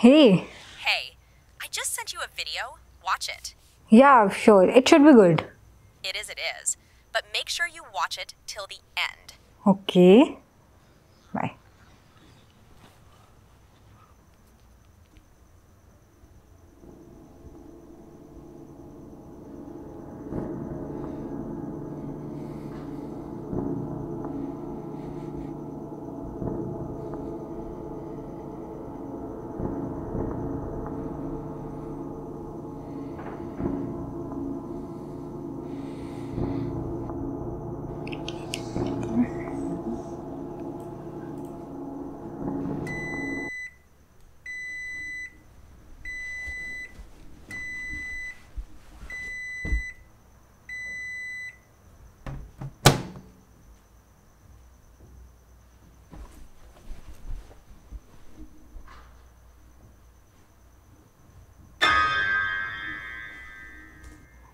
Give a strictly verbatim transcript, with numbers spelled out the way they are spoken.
Hey. Hey, I just sent you a video. Watch it. Yeah, sure. It should be good. It is, it is. But make sure you watch it till the end. Okay. Bye.